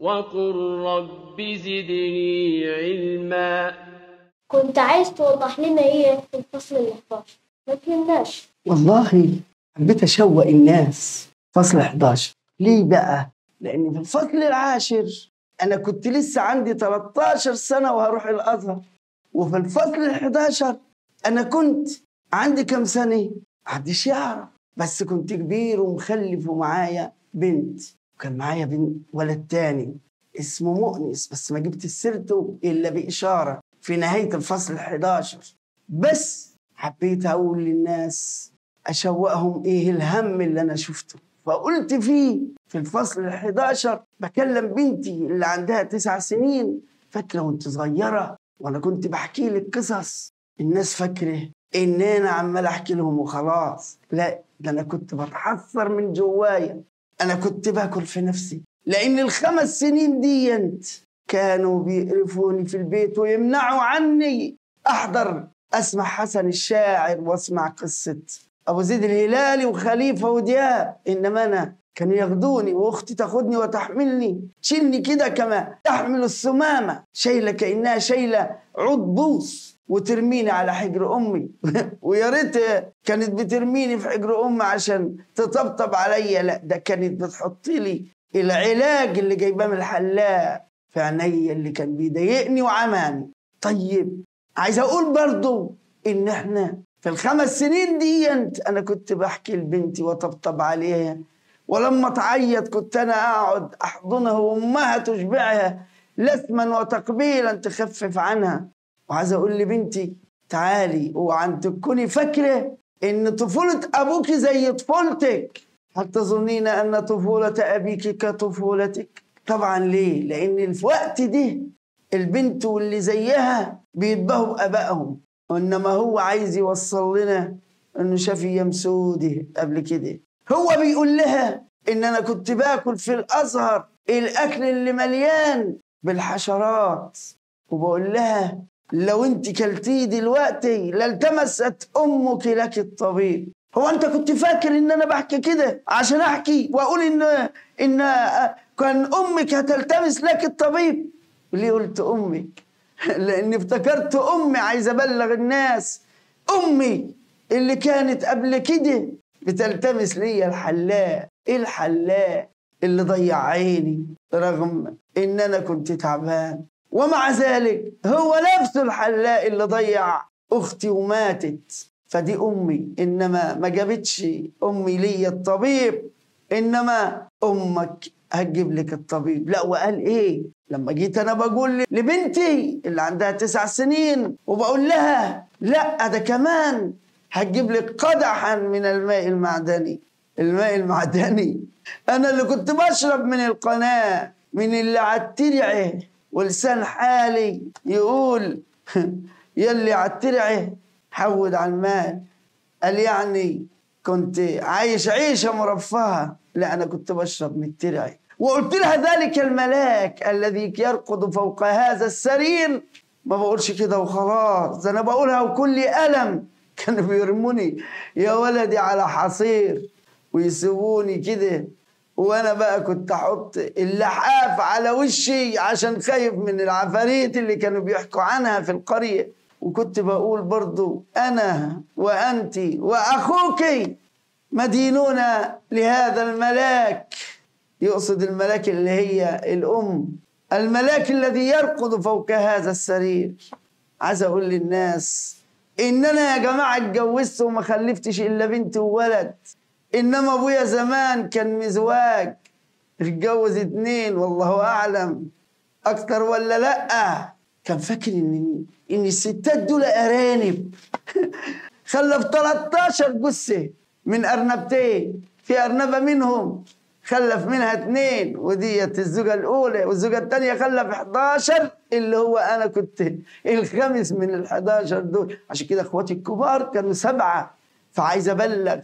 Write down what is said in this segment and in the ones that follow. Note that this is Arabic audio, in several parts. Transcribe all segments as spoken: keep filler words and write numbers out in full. وقل رب زدني علما. كنت عايز توضح لنا ايه في الفصل ال احداشر؟ ما فهمناش والله. حبيت اشوق الناس. فصل احداشر ليه بقى؟ لان في الفصل العاشر انا كنت لسه عندي تلتاشر سنه وهروح الازهر، وفي الفصل الحداشر انا كنت عندي كام سنه؟ محدش يعرف، بس كنت كبير ومخلف ومعايا بنت، وكان معايا بنت ولد تاني اسمه مؤنس، بس ما جبت سيرته الا باشاره في نهايه الفصل الحداشر. بس حبيت اقول للناس اشوقهم ايه الهم اللي انا شفته، فقلت فيه في الفصل الحداشر بكلم بنتي اللي عندها تسع سنين، فاكره وانت صغيره وانا كنت بحكي لك قصص، الناس فاكره ان انا عمال احكي لهم وخلاص، لا ده انا كنت بتحسر من جوايا، انا كنت باكل في نفسي، لان الخمس سنين ديت كانوا بيقرفوني في البيت ويمنعوا عني احضر اسمع حسن الشاعر واسمع قصه ابو زيد الهلالي وخليفه ودياب، انما انا كانوا ياخدوني واختي تاخدني وتحملني، تشيلني كده كما تحمل السمامه، شايله كانها شايله عود بوص وترميني على حجر امي ويا ريت كانت بترميني في حجر امي عشان تطبطب عليا، لا ده كانت بتحط لي العلاج اللي جايباه من الحلاق في عينيا اللي كان بيضايقني وعماني. طيب عايز اقول برضو ان احنا في الخمس سنين دي انا كنت بحكي لبنتي وطبطب عليها، ولما تعيط كنت انا اقعد احضنها وامها تشبعها لثما وتقبيلا تخفف عنها، وعايز اقول لبنتي تعالي اوعي تكوني فاكره ان طفوله ابوك زي طفولتك، هل تظنين ان طفوله ابيك كطفولتك؟ طبعا ليه؟ لان في الوقت ده البنت واللي زيها بيتبهوا بابائهم، وانما هو عايز يوصل لنا انه شاف ايام سودي قبل كده، هو بيقول لها ان انا كنت باكل في الازهر الاكل اللي مليان بالحشرات، وبقول لها لو انت كلتيه دلوقتي لالتمست امك لك الطبيب. هو انت كنت فاكر ان انا بحكي كده عشان احكي واقول ان ان كان امك هتلتمس لك الطبيب؟ ليه قلت امك؟ لاني افتكرت امي، عايز ابلغ الناس امي اللي كانت قبل كده بتلتمس ليا الحلاق، الحلاق اللي ضيع عيني رغم ان انا كنت تعبان، ومع ذلك هو نفسه الحلاق اللي ضيع اختي وماتت، فدي امي، انما ما جابتش امي ليا الطبيب، انما امك هتجيب لك الطبيب. لا وقال ايه لما جيت انا بقول لبنتي اللي عندها تسع سنين وبقول لها لا ده كمان هتجيب لك قدحا من الماء المعدني، الماء المعدني انا اللي كنت بشرب من القناه، من اللي عالترعه ولسان حالي يقول يلي عالترعه حود على المال، قال يعني كنت عايش عيشه مرفهه، لا انا كنت بشرب من الترعه. وقلت لها ذلك الملاك الذي يرقد فوق هذا السرير، ما بقولش كده وخلاص، ده انا بقولها وكل ألم، كانوا بيرموني يا ولدي على حصير ويسيبوني كده، وانا بقى كنت احط اللحاف على وشي عشان خايف من العفاريت اللي كانوا بيحكوا عنها في القرية، وكنت بقول برضو انا وانت واخوك مدينون لهذا الملاك، يقصد الملاك اللي هي الام، الملاك الذي يرقد فوق هذا السرير. عايز اقول للناس ان انا يا جماعه اتجوزت وما خلفتش الا بنت وولد، انما ابويا زمان كان مزواج، اتجوز اتنين والله اعلم اكتر ولا لا، كان فاكر ان ان الستات دول ارانب خلف تلتاشر جثه من ارنبتين، في ارنبه منهم خلف منها اتنين وديت الزوجه الاولى، والزوجه الثانيه خلف احداشر اللي هو انا كنت الخامس من ال احداشر دول، عشان كده اخواتي الكبار كانوا سبعه. فعايز ابلغ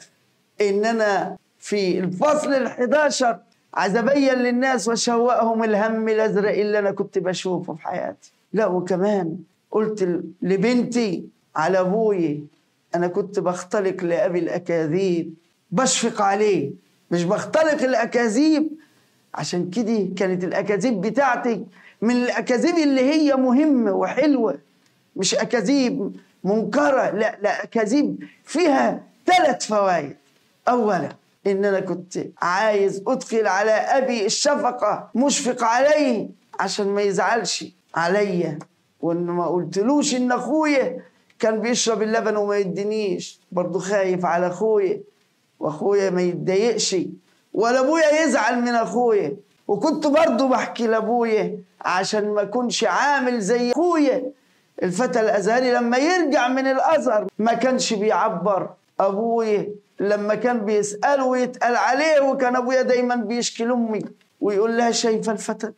ان انا في الفصل ال احداشر عايز ابين للناس واشوقهم الهم الازرق اللي انا كنت بشوفه في حياتي. لا وكمان قلت لبنتي على ابويا انا كنت بختلق لابي الاكاذيب، بشفق عليه، مش بختلق الاكاذيب عشان كده كانت الاكاذيب بتاعتك من الاكاذيب اللي هي مهمه وحلوه، مش اكاذيب منكره، لا لا اكاذيب فيها ثلاث فوائد. اولا ان انا كنت عايز ادخل على ابي الشفقه، مشفق عليه عشان ما يزعلش عليا، وان ما قلتلوش ان اخويا كان بيشرب اللبن وما يدينيش، برضه خايف على اخويا واخويا ما يتضايقش ولا ابويا يزعل من اخويا. وكنت برضه بحكي لابويا عشان ما اكونش عامل زي اخويا الفتى الازهري لما يرجع من الازهر ما كانش بيعبر. ابويا لما كان بيساله ويتقال عليه، وكان ابويا دايما بيشكي لامي ويقول لها شايفه الفتى،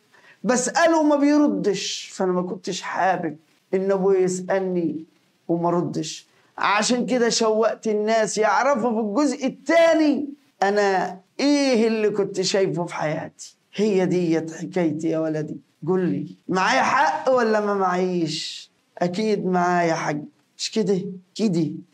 بساله وما بيردش، فانا ما كنتش حابب ان ابويا يسالني وما ردش. عشان كده شوقت الناس يعرفوا في الجزء الثاني انا ايه اللي كنت شايفه في حياتي. هي ديت حكايتي يا ولدي. قول لي معايا حق ولا ما معيش؟ اكيد معايا حق، مش كده؟ كده